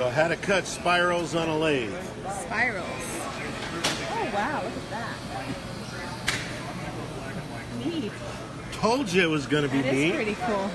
So how to cut spirals on a lathe. Spirals. Oh, wow, look at that. Neat. Told you it was going to be neat. That is pretty cool.